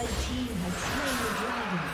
Red team has slain the dragon.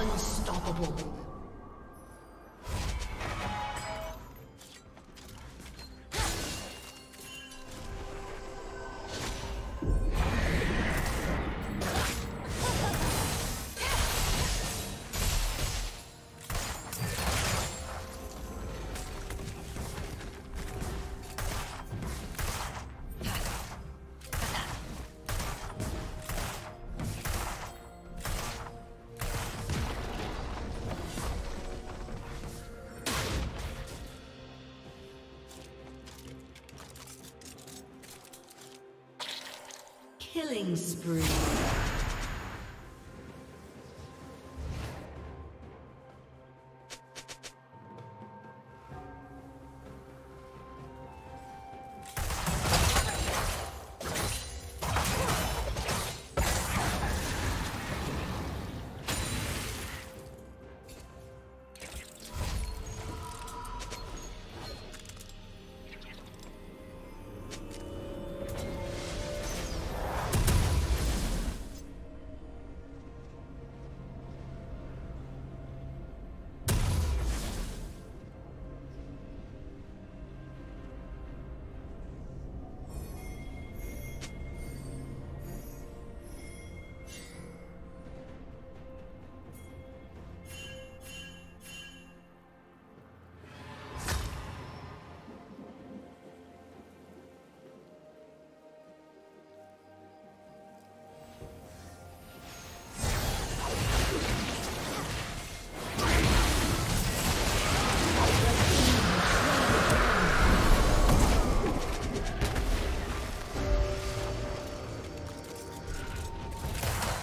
Unstoppable. Killing spree.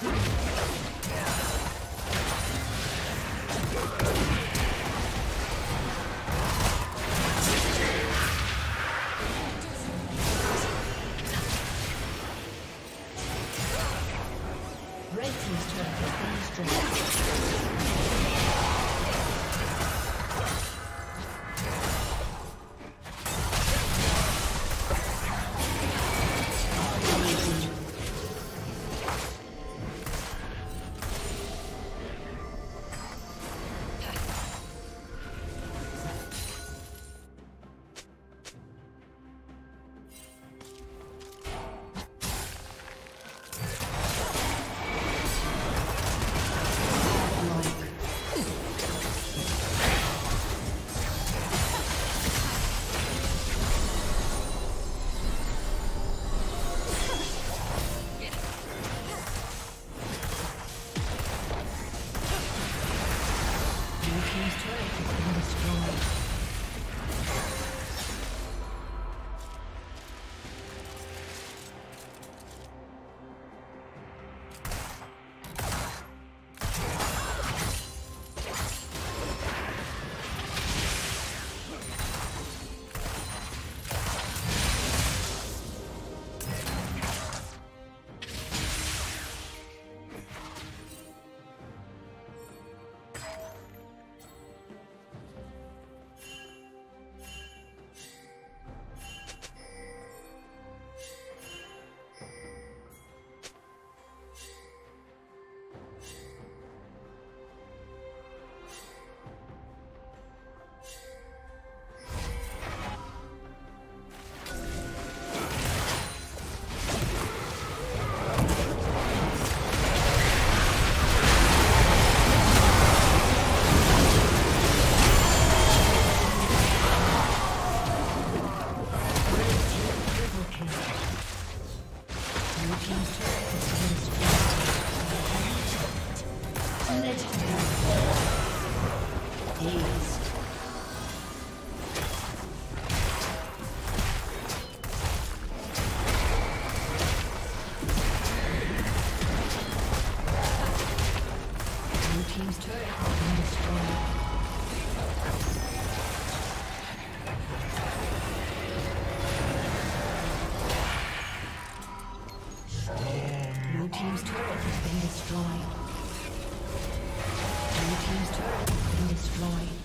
Blue team's turret has been destroyed.